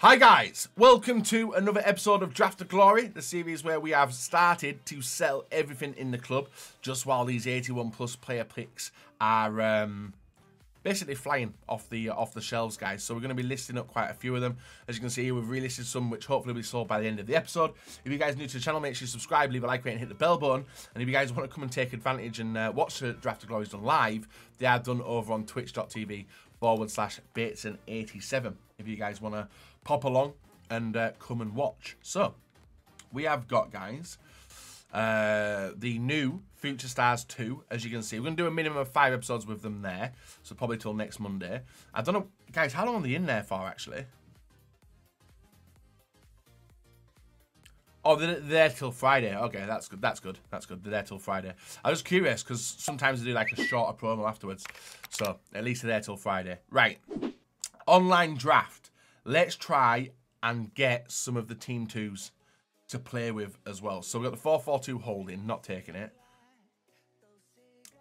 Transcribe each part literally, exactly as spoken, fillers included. Hi guys, welcome to another episode of Draft to Glory, the series where we have started to sell everything in the club just while these eighty-one plus player picks are um, basically flying off the off the shelves, guys. So we're going to be listing up quite a few of them. As you can see, we've relisted some which hopefully will be sold by the end of the episode. If you guys are new to the channel, make sure you subscribe, leave a like, rate, and hit the bell button. And if you guys want to come and take advantage and uh, watch the Draft to Glory done live, they are done over on twitch.tv forward slash Bateson eighty-seven. If you guys want to pop along and uh, come and watch. So, we have got, guys, uh, the new Future Stars two, as you can see. We're going to do a minimum of five episodes with them there, so probably till next Monday. I don't know, guys, how long are they in there for, actually? Oh, they're there till Friday. Okay, that's good, that's good, that's good. They're there till Friday. I was curious, because sometimes they do, like, a shorter promo afterwards. So, at least they're there till Friday. Right. Online draft. Let's try and get some of the team twos to play with as well. So we've got the four four two holding, not taking it.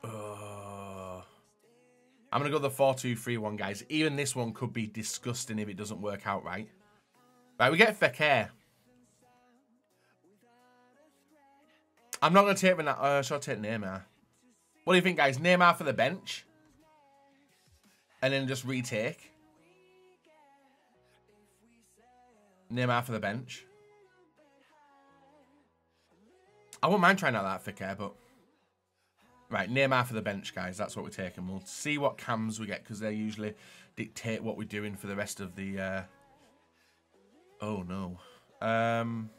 Uh, I'm going to go the four two three one, guys. Even this one could be disgusting if it doesn't work out right. Right, we get Fekir. I'm not going to take Renato. Uh, should I take Neymar? What do you think, guys? Neymar for the bench. And then just retake. Neymar for the bench. I wouldn't mind trying out that Fekir, but... Right, Neymar for the bench, guys. That's what we're taking. We'll see what cams we get, because they usually dictate what we're doing for the rest of the... Uh... Oh, no. Um...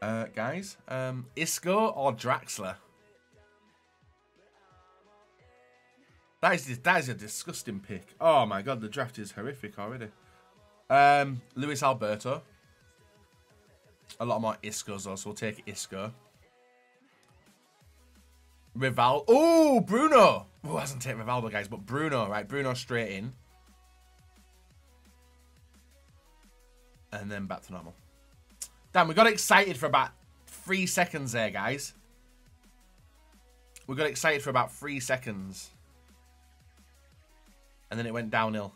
uh, guys, um, Isco or Draxler? That is, that is a disgusting pick. Oh, my God. The draft is horrific already. Um, Luis Alberto. A lot more Iscos, though, so we'll take Isco. Rivaldo. Oh, Bruno. Oh, hasn't taken Rivaldo, guys, but Bruno. Right, Bruno straight in. And then back to normal. Damn, we got excited for about three seconds there, guys. We got excited for about three seconds. And then it went downhill.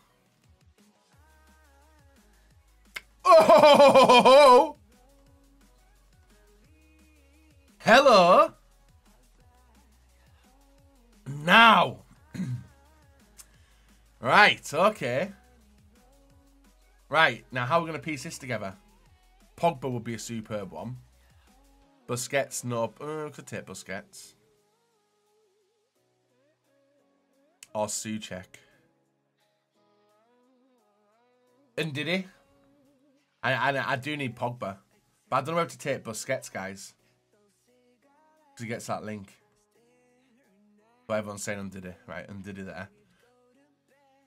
Oh! Hello! Now! Right, okay. Right, now how are we going to piece this together? Pogba would be a superb one. Busquets, no. Uh, could take Busquets. Or Suchek. Ndidi. I, I, I do need Pogba. But I don't know where to take Busquets, guys. Because he gets that link. But everyone's saying Ndidi. Right, Ndidi there.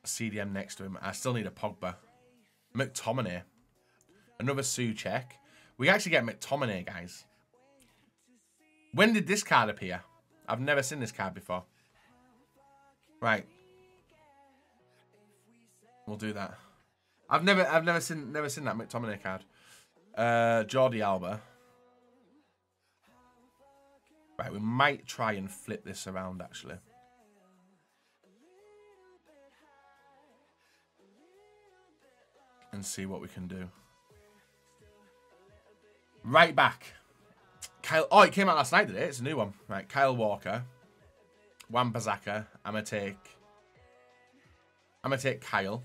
C D M next to him. I still need a Pogba. McTominay. Another Suchek. We actually get McTominay, guys. When did this card appear? I've never seen this card before. Right. We'll do that. I've never, I've never seen, never seen that McTominay card. Uh, Jordi Alba. Right, we might try and flip this around actually. And see what we can do. Right back. Kyle, oh, it came out last night, did it? It's a new one. Right, Kyle Walker. Wan-Bissaka. I'm going to take... I'm going to take Kyle.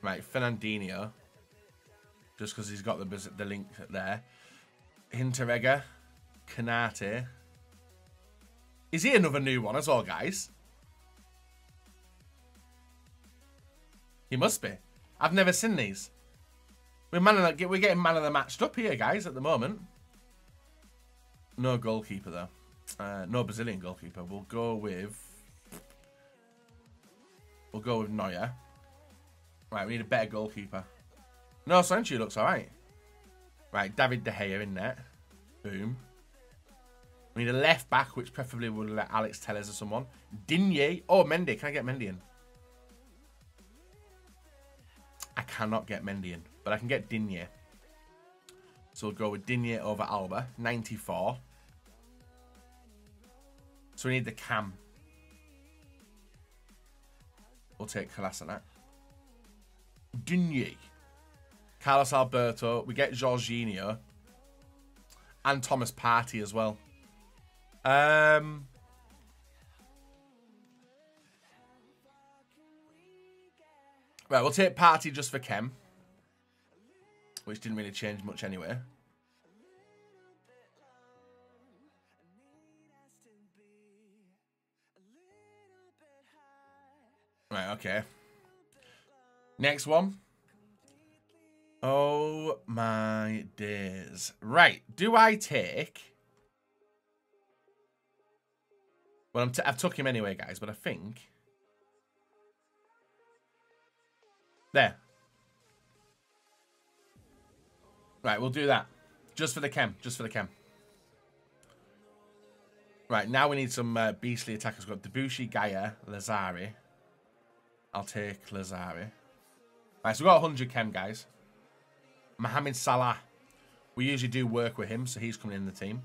Right, Fernandinho, just because he's got the the link there. Hinteregger, Canate. Is he another new one as well, guys? He must be. I've never seen these. We're man of the, we're getting man of the matched up here, guys, at the moment. No goalkeeper though. Uh, no Brazilian goalkeeper. We'll go with. We'll go with Neuer. Right, we need a better goalkeeper. No, Sancho looks alright. Right, David De Gea in net. Boom. We need a left back, which preferably would let Alex Telles or someone. Dinier. Oh, Mendy. Can I get Mendy in? I cannot get Mendy in, but I can get Dinier. So we'll go with Dinier over Alba. ninety-four. So we need the cam. We'll take Kolasinac. Dinier. Carlos Alberto. We get Jorginho. And Thomas Partey as well. Um... Right, we'll take Partey just for Kem. Which didn't really change much anyway. Right, okay. Next one. Oh my days. Right, do I take... Well, I'm t I've took him anyway, guys, but I think... There. Right, we'll do that. Just for the chem. Just for the chem. Right, now we need some uh, beastly attackers. We've got Debussy, Gaia, Lazari. I'll take Lazari. Right, so we've got one hundred chem, guys. Mohamed Salah. We usually do work with him, so he's coming in the team.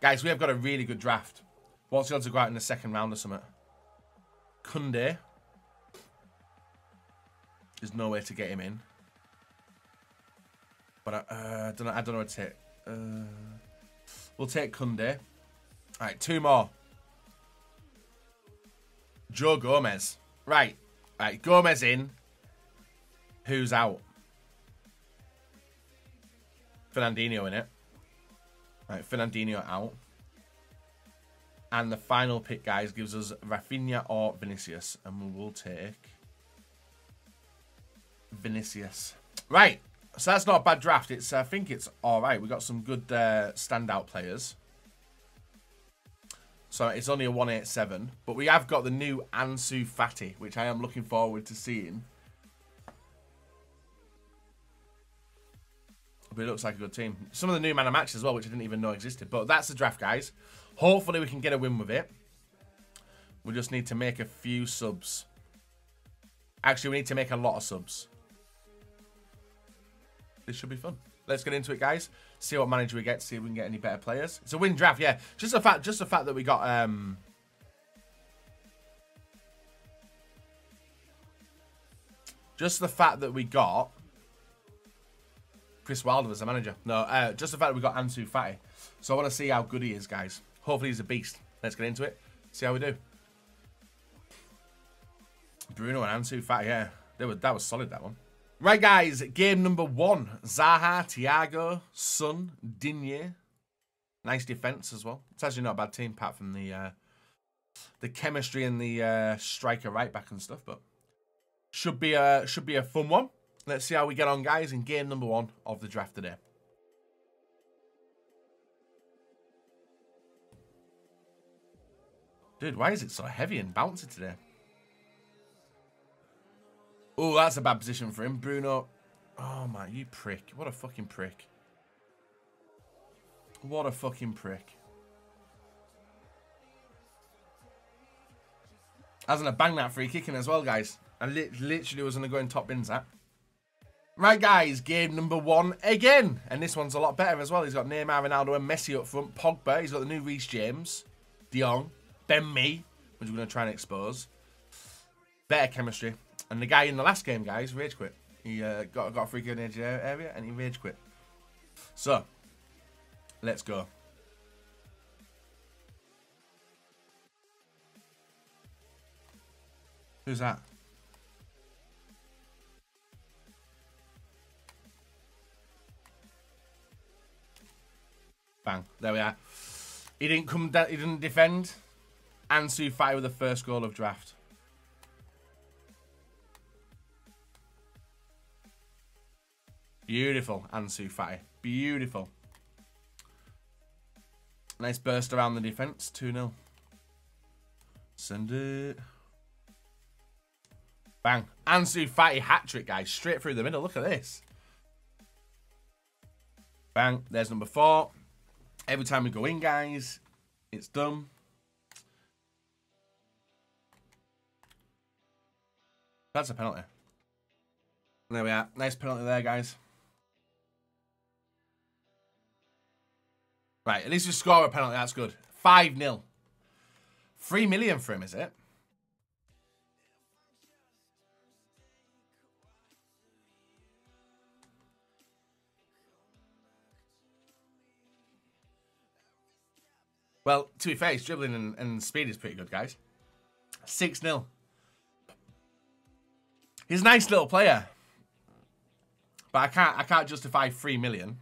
Guys, we have got a really good draft. What's the odds to go out in the second round or something? Kounde. There's no way to get him in. But I, uh, I don't know. I don't know what to take. Uh, we'll take Kounde. All right, two more. Joe Gomez. Right, all right. Gomez in. Who's out? Fernandinho in it. All right, Fernandinho out. And the final pick, guys, gives us Rafinha or Vinicius, and we will take Vinicius. Right, so that's not a bad draft. It's uh, I think it's all right. We got some good uh, standout players. So it's only a one eighty-seven, but we have got the new Ansu Fati, which I am looking forward to seeing. But it looks like a good team. Some of the new man of match as well, which I didn't even know existed. But that's the draft, guys. Hopefully we can get a win with it. We just need to make a few subs. Actually, we need to make a lot of subs. This should be fun. Let's get into it, guys. See what manager we get. See if we can get any better players. It's a win draft, yeah. Just the fact, just the fact that we got um, just the fact that we got Chris Wilder as a manager. No, uh, just the fact that we got Ansu Fati. So I want to see how good he is, guys. Hopefully he's a beast. Let's get into it. See how we do. Bruno and Ansu Fati, yeah. They were, that was solid, that one. Right, guys. Game number one. Zaha, Thiago, Son, Dinier. Nice defence as well. It's actually not a bad team, apart from the uh, the chemistry and the uh, striker right back and stuff. But should be a, should be a fun one. Let's see how we get on, guys, in game number one of the draft today. Dude, why is it so heavy and bouncy today? Oh, that's a bad position for him, Bruno. Oh, man, you prick. What a fucking prick. What a fucking prick. I was going to bang that free kicking as well, guys. I li literally was going to go and top bins that. Right, guys, game number one again. And this one's a lot better as well. He's got Neymar, Ronaldo and Messi up front. Pogba, he's got the new Reece James. De Jong, Ben Mee, which we're going to try and expose. Better chemistry. And the guy in the last game, guys, rage quit. He uh, got, got a free kick in the area and he rage quit. So, let's go. Who's that? Bang. There we are. He didn't come down. He didn't defend. Ansu Fati with the first goal of draft. Beautiful, Ansu Fati. Beautiful. Nice burst around the defence. two nil. Send it. Bang. Ansu Fati hat-trick, guys. Straight through the middle. Look at this. Bang. There's number four. Every time we go in, guys, it's done. That's a penalty. There we are. Nice penalty there, guys. Right, at least we score a penalty. That's good. five nil. Three million for him, is it? Well, to be fair, his dribbling and, and speed is pretty good, guys. six nil. He's a nice little player. But I can't I can't justify three million.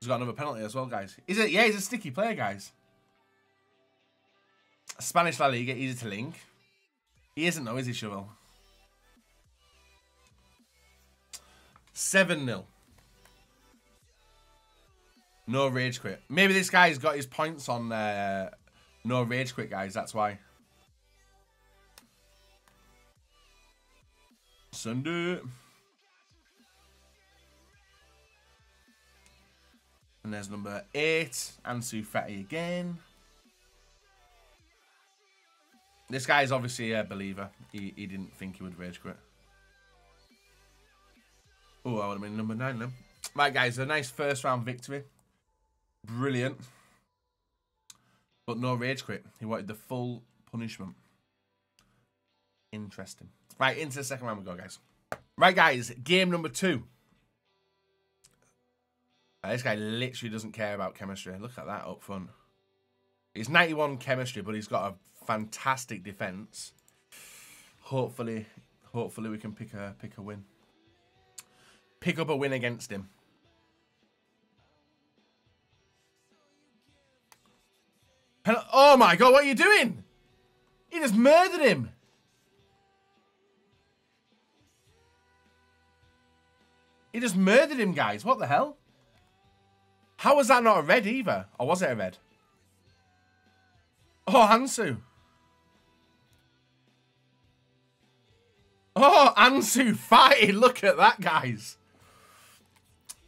He's got another penalty as well, guys. Is it yeah, he's a sticky player, guys. Spanish La Liga, easy to link. He isn't though, is he, Shovel? seven nil. No rage quit. Maybe this guy's got his points on uh, no rage quit, guys. That's why. Sunday. And there's number eight. Ansu Fati again. This guy is obviously a believer. He, he didn't think he would rage quit. Oh, I would have been number nine then. Right, guys, a nice first round victory. Brilliant. But no rage quit. He wanted the full punishment. Interesting. Right, into the second round we go, guys. Right, guys, game number two. Now, this guy literally doesn't care about chemistry. Look at that up front. He's ninety-one chemistry, but he's got a fantastic defense. Hopefully, hopefully we can pick a pick a win. Pick up a win against him. Pen oh my god, what are you doing? He just murdered him. He just murdered him, guys. What the hell? How was that not a red either? Or was it a red? Oh, Ansu. Oh, Ansu Fati. Look at that, guys.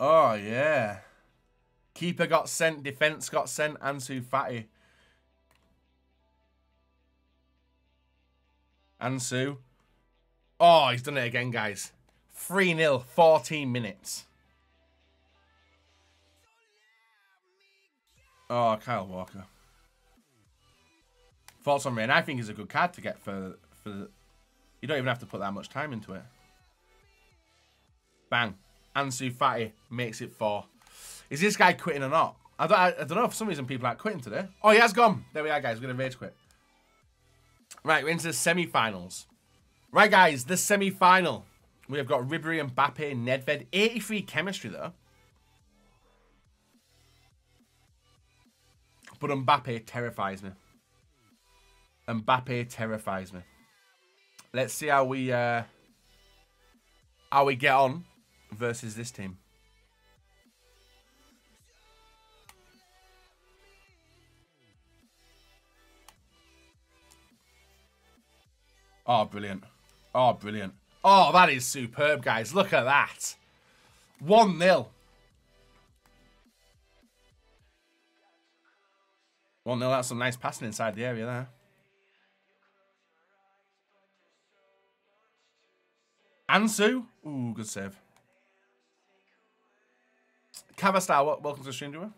Oh, yeah. Keeper got sent. Defence got sent. Ansu Fati. Ansu. Oh, he's done it again, guys. three nil. fourteen minutes. Oh, Kyle Walker. Thoughts on Rain. I think he's a good card to get for... for you don't even have to put that much time into it. Bang. Ansu Fati makes it four. Is this guy quitting or not? I don't, I, I don't know. For some reason, people aren't quitting today. Oh, he has gone. There we are, guys. We're going to rage quit. Right, we're into the semi-finals. Right, guys, the semi-final. We have got Ribery, Mbappé, Nedved. eighty-three chemistry, though. But Mbappé terrifies me. Mbappé terrifies me. Let's see how we uh, how we get on versus this team. Oh, brilliant. Oh, brilliant. Oh, that is superb, guys. Look at that. one nil. one nil, that's some nice passing inside the area there. Ansu. Ooh, good save. Cavastar, welcome to the stream, Drew.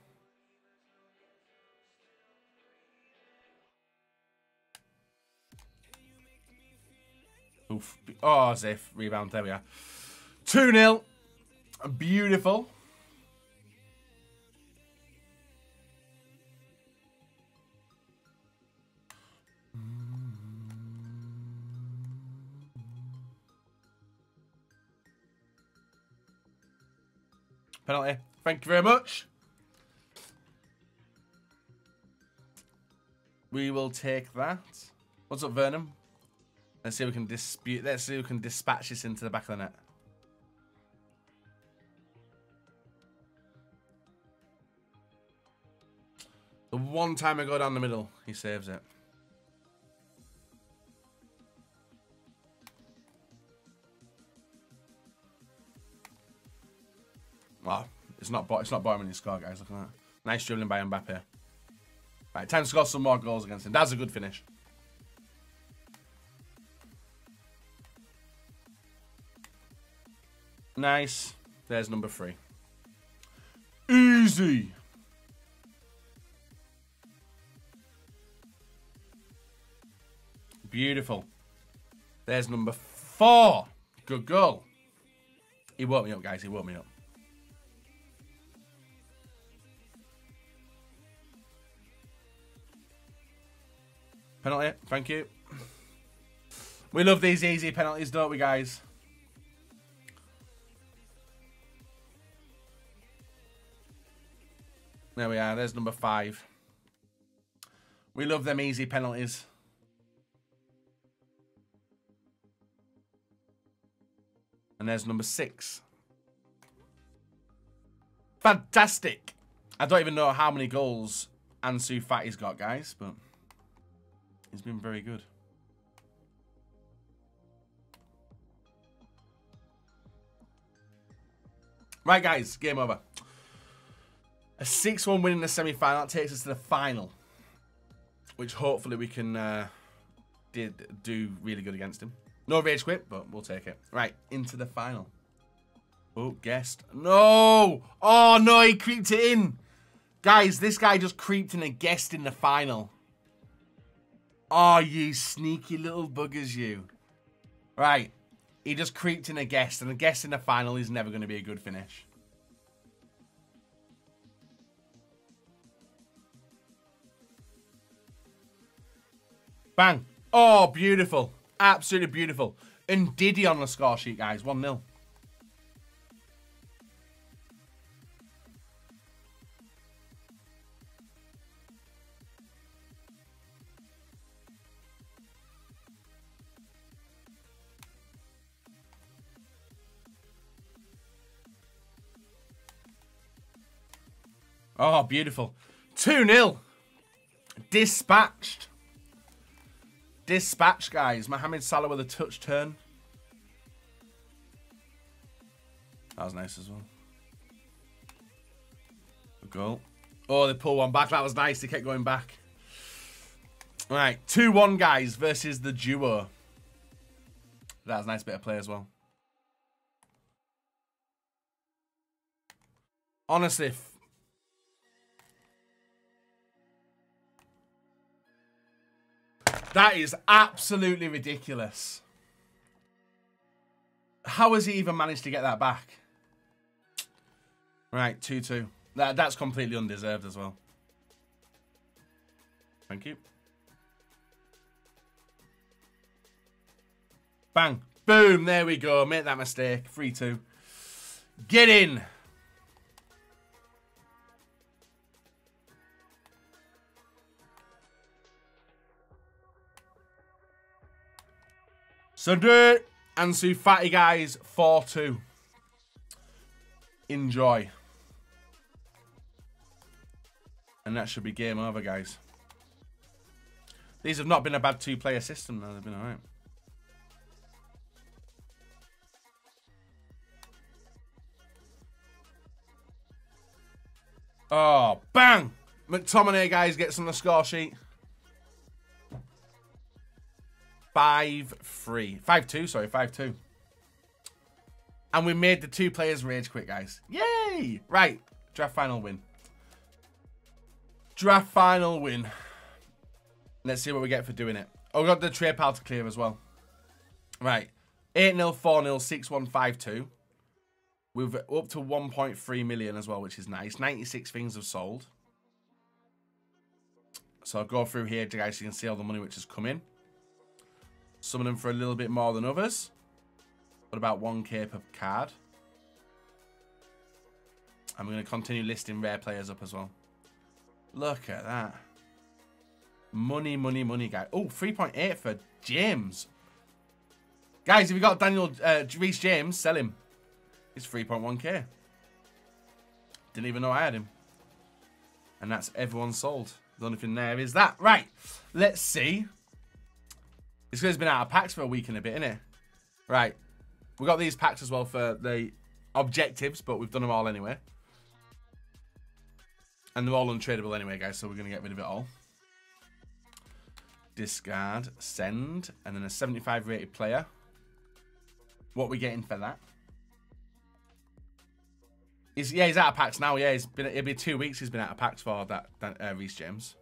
Oof. Oh, Ziff. Rebound. There we are. two nil. Beautiful. Penalty. Thank you very much. We will take that. What's up, Vernon? Let's see if we can dispute. Let's see if we can dispatch this into the back of the net. The one time I go down the middle, he saves it. Wow, it's not it's not bottom in his score, guys. Look at that. Nice dribbling by Mbappé. Right, time to score some more goals against him. That's a good finish. Nice. There's number three. Easy. Beautiful. There's number four. Good goal. He woke me up, guys. He woke me up. Penalty. Thank you. We love these easy penalties, don't we, guys? There we are. There's number five. We love them easy penalties. And there's number six. Fantastic. I don't even know how many goals Ansu Fati's got, guys, but he's been very good. Right, guys, game over. A six one win in the semi-final. That takes us to the final, which hopefully we can uh, did do really good against him. No rage quit, but we'll take it. Right, into the final. Oh, guessed. No! Oh, no, he creeped it in. Guys, this guy just creeped in and guessed in the final. Oh, you sneaky little buggers, you. Right. He just creeped in and guessed, and a guess in the final is never going to be a good finish. Bang. Oh, beautiful. Absolutely beautiful. And Ndidi on the score sheet, guys. one nil. Oh, beautiful. two nil. Dispatched. Dispatch, guys. Mohamed Salah with a touch turn. That was nice as well. Good goal. Oh, they pull one back. That was nice. They kept going back. All right. two one, guys, versus the duo. That was a nice bit of play as well. Honestly... that is absolutely ridiculous. How has he even managed to get that back? Right, two two. That, that's completely undeserved as well. Thank you. Bang. Boom. There we go. Make that mistake. three two. Get in. So do Ansu Fati, guys, four two. Enjoy. And that should be game over, guys. These have not been a bad two-player system, though. They've been all right. Oh, bang! McTominay, guys, gets on the score sheet. five three. five two, sorry. five two. And we made the two players rage quit, guys. Yay! Right. Draft final win. Draft final win. Let's see what we get for doing it. Oh, we got the trade pal to clear as well. Right. eight nil, four nil, six one, five two. We've up to one point three million as well, which is nice. ninety-six things have sold. So I'll go through here, guys, so you can see all the money which has come in. Some of them for a little bit more than others. But about one K per card. And we're going to continue listing rare players up as well. Look at that. Money, money, money, guy. Oh, three point eight for James. Guys, if you've got Daniel uh, Reece James, sell him. It's three point one K. Didn't even know I had him. And that's everyone sold. The only thing there is that. Right. Let's see. It's because it's been out of packs for a week and a bit, innit? Right. We got these packs as well for the objectives, but we've done them all anyway. And they're all untradeable anyway, guys, so we're going to get rid of it all. Discard, send, and then a seventy-five rated player. What are we getting for that? He's, yeah, he's out of packs now. Yeah, he's been, it'll be two weeks he's been out of packs for that, that uh, Reece James.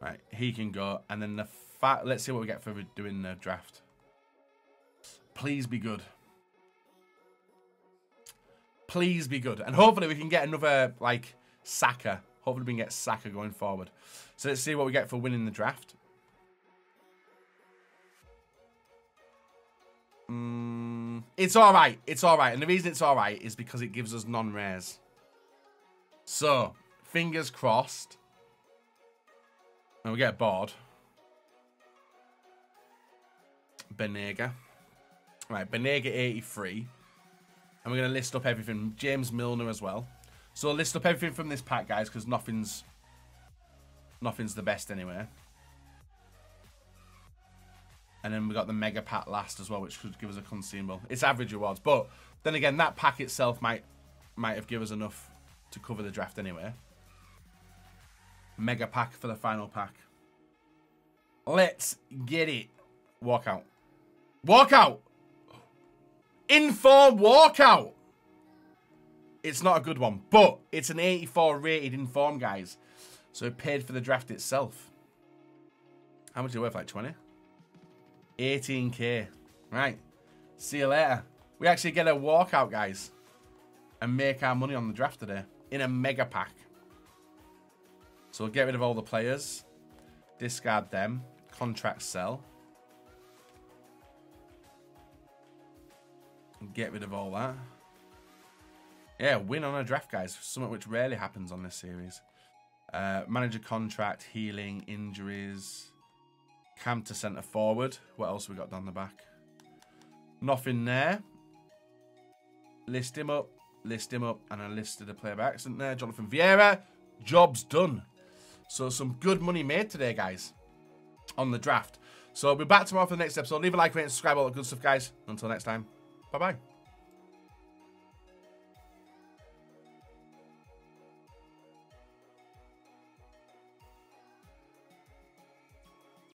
Right, he can go. And then the fat. Let's see what we get for doing the draft. Please be good. Please be good. And hopefully we can get another, like, Saka. Hopefully we can get Saka going forward. So let's see what we get for winning the draft. Mm, it's all right. It's all right. And the reason it's all right is because it gives us non-rares. So, fingers crossed. And we get bored. Benega. Right, Benega eighty-three. And we're going to list up everything. James Milner as well. So I'll list up everything from this pack, guys, because nothing's nothing's the best anywhere. And then we got the mega pack last as well, which could give us a consumable. It's average rewards, but then again, that pack itself might might have given us enough to cover the draft anyway. Mega pack for the final pack. Let's get it. Walkout. Walkout. Inform walkout. It's not a good one, but it's an eighty-four rated inform, guys. So it paid for the draft itself. How much are you worth? Like twenty? eighteen K. Right. See you later. We actually get a walkout, guys. And make our money on the draft today. In a mega pack. So we'll get rid of all the players. Discard them. Contract sell. And get rid of all that. Yeah, win on a draft, guys. Something which rarely happens on this series. Uh, manager contract, healing, injuries. Cam to centre forward. What else have we got down the back? Nothing there. List him up. List him up. And I listed a player by accident there. Jonathan Vieira. Job's done. So some good money made today, guys. On the draft. So we'll be back tomorrow for the next episode. Leave a like, rate, and subscribe. All that good stuff, guys. Until next time. Bye-bye.